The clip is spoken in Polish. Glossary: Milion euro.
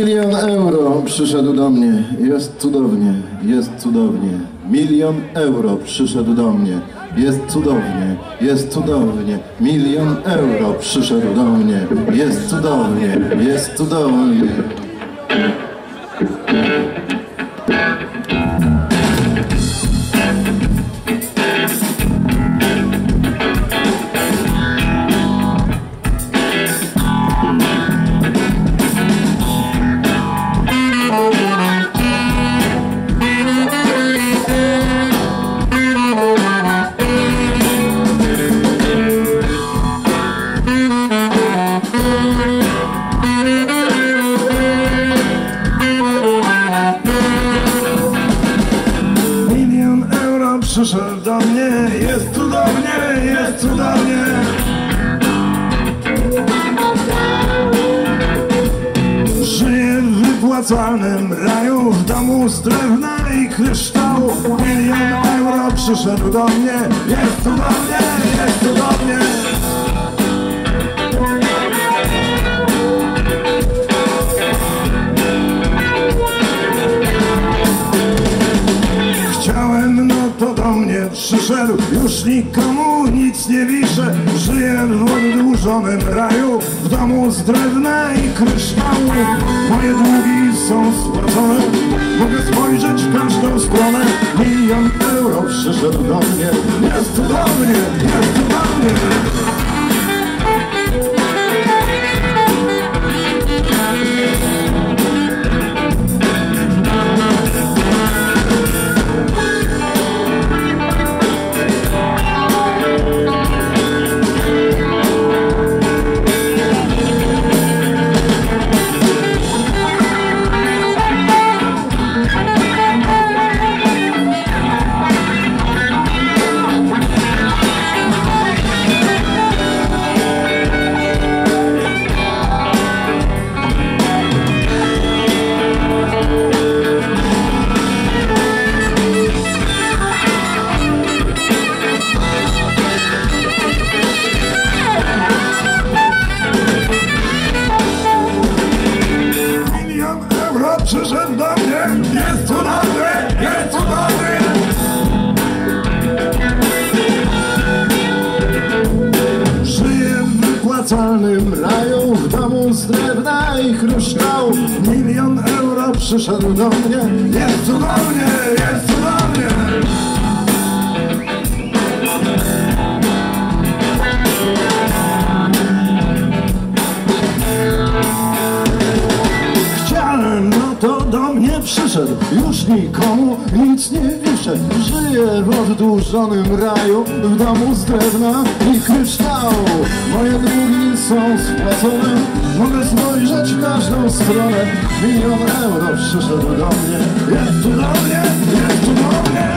Milion euro przyszedł do mnie, jest cudownie, jest cudownie. Milion euro przyszedł do mnie, jest cudownie, jest cudownie. Milion euro przyszedł do mnie, jest cudownie, jest cudownie. Przyszedł do mnie, jest cudownie, jest cudownie. Żyję w wypłacalnym raju, w domu z drewna i kryształu. Milion euro przyszedł do mnie, jest cudownie, jest cudownie. Przyszedł, już nikomu nic nie wiszę. Żyję w oddłużonym raju, w domu z drewna i kryształu. Moje długi są spłacone, mogę spojrzeć w każdą stronę. Milion euro przyszedł do mnie, jest cudownie, jest cudownie. Przyszedł do mnie, jest cudowny, jest cudowny. Żyję w wypłacalnym raju, w domu z drewna i kryształu. Milion euro przyszedł do mnie, jest cudownie, jest cudownie. Przyszedł, już nikomu nic nie wiszę. Żyję w oddłużonym raju, w domu z drewna i kryształu. Moje długi są spłacone, mogę spojrzeć w każdą stronę. Milion euro przyszedł do mnie, jest cudownie, jest cudownie.